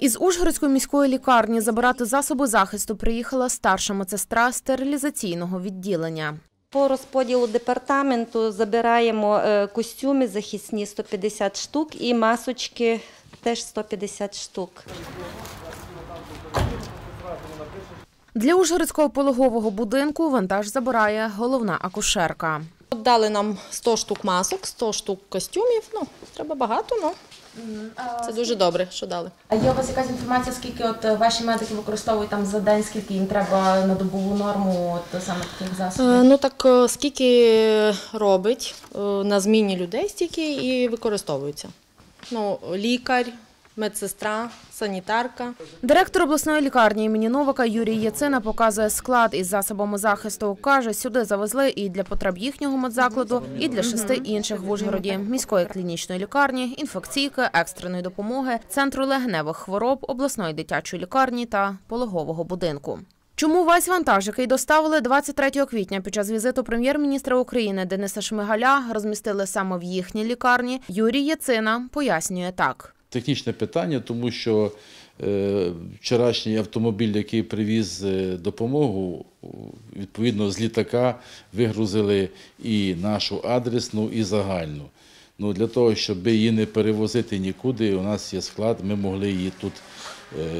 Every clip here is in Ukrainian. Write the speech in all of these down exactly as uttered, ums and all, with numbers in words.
Із Ужгородської міської лікарні забирати засоби захисту приїхала старша медсестра стерилізаційного відділення. По розподілу департаменту забираємо костюми захисні сто п'ятдесят штук і масочки теж сто п'ятдесят штук. Для Ужгородського пологового будинку вантаж забирає головна акушерка. Дали нам сто штук масок, сто штук костюмів, ну, треба багато, ну. Це дуже добре, що дали. А є у вас якась інформація, скільки от ваші медики використовують там за день, скільки їм треба на добову норму от саме таких засобів? Ну так скільки робить на зміні людей, стільки і використовуються. Ну, лікар, медсестра, санітарка. Директор обласної лікарні імені Новака Юрій Яцина показує склад із засобами захисту. Каже, сюди завезли і для потреб їхнього медзакладу, і для шести інших в Ужгороді. Міської клінічної лікарні, інфекційки, екстреної допомоги, центру легеневих хвороб, обласної дитячої лікарні та пологового будинку. Чому весь вантаж, який доставили двадцять третього квітня під час візиту прем'єр-міністра України Дениса Шмигаля, розмістили саме в їхній лікарні, Юрій Яцина пояснює так. Технічне питання, тому що вчорашній автомобіль, який привіз допомогу, відповідно з літака вигрузили і нашу адресну, і загальну. Ну, для того, щоб її не перевозити нікуди, у нас є склад, ми могли її тут,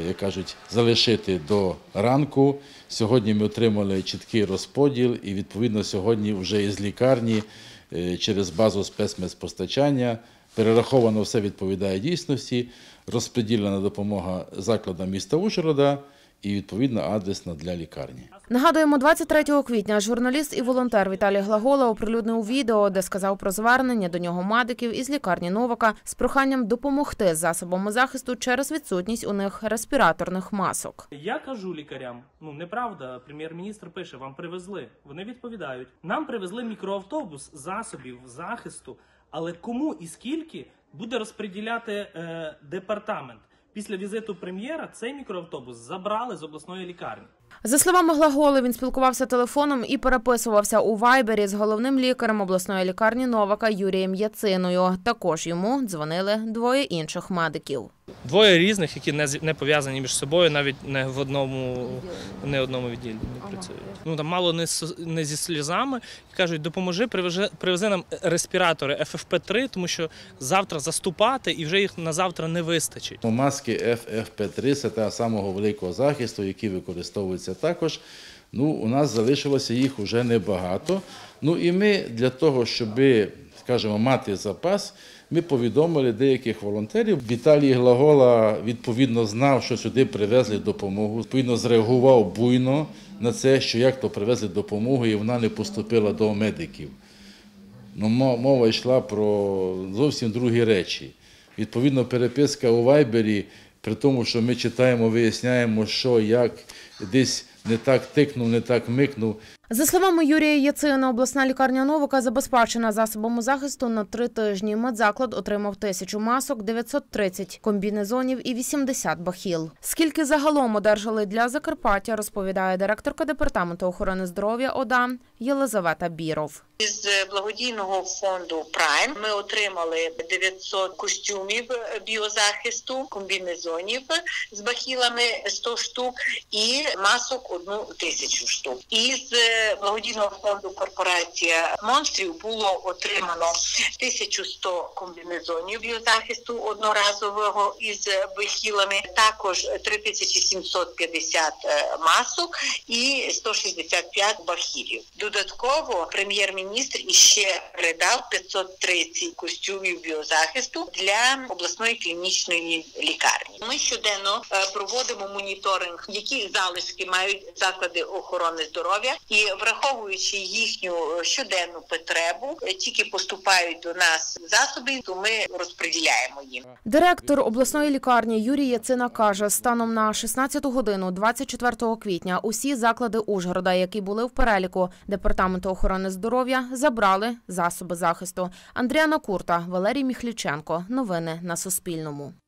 як кажуть, залишити до ранку. Сьогодні ми отримали чіткий розподіл і, відповідно, сьогодні вже із лікарні через базу спецмедпостачання перераховано все відповідає дійсності, розподілена допомога закладам міста Ужгорода і, відповідно, адресна для лікарні. Нагадуємо, двадцять третього квітня журналіст і волонтер Віталій Глагола оприлюднив відео, де сказав про звернення до нього медиків із лікарні Новака з проханням допомогти з засобами захисту через відсутність у них респіраторних масок. Я кажу лікарям, ну неправда, прем'єр-міністр пише, вам привезли. Вони відповідають, нам привезли мікроавтобус засобів захисту, але кому і скільки буде розподіляти е, департамент. Після візиту прем'єра цей мікроавтобус забрали з обласної лікарні. За словами Глаголи, він спілкувався телефоном і переписувався у вайбері з головним лікарем обласної лікарні Новака Юрієм Яциною. Також йому дзвонили двоє інших медиків. Двоє різних, які не пов'язані між собою, навіть не в одному, не в одному відділі не працюють. Ну, там мало не, не зі сльозами. Кажуть, допоможи, привези, привези нам респіратори еф еф пі три, тому що завтра заступати і вже їх на завтра не вистачить. Маски еф еф пі три – це та самого великого захисту, який використовується також. Ну, у нас залишилося їх вже небагато. Ну, і ми для того, щоб, скажімо, мати запас, ми повідомили деяких волонтерів. Віталій Глагола відповідно знав, що сюди привезли допомогу, відповідно зреагував буйно на це, що як то привезли допомогу, і вона не поступила до медиків. Ну, мова йшла про зовсім другі речі. Відповідно, переписка у вайбері, при тому, що ми читаємо, виясняємо, що, як, десь не так тикнув, не так микнув. За словами Юрія Яцина, обласна лікарня Новака забезпечена засобами захисту на три тижні. Медзаклад отримав тисячу масок, дев'ятсот тридцять комбінезонів і вісімдесят бахіл. Скільки загалом одержали для Закарпаття, розповідає директорка департаменту охорони здоров'я ОДА Єлизавета Біров. Із благодійного фонду «Прайм» ми отримали дев'ятсот костюмів біозахисту, комбінезонів з бахілами сто штук і масок одну тисячу штук. Із благодійного фонду «Корпорація Монстрів» було отримано тисячу сто комбінезонів біозахисту одноразового із бахілами, також три тисячі сімсот п'ятдесят масок і сто шістдесят п'ять бахілів. Додатково прем'єр-міністр іще передав п'ятсот тридцять костюмів біозахисту для обласної клінічної лікарні. Ми щоденно проводимо моніторинг, які залишки мають заклади охорони здоров'я, і враховуючи їхню щоденну потребу, тільки поступають до нас засоби, то ми розподіляємо їм. Директор обласної лікарні Юрій Яцина каже, станом на шістнадцяту годину двадцять четвертого квітня усі заклади Ужгорода, які були в переліку департаменту охорони здоров'я, забрали засоби захисту. Андріана Курта, Валерій Міхлівченко. Новини на Суспільному.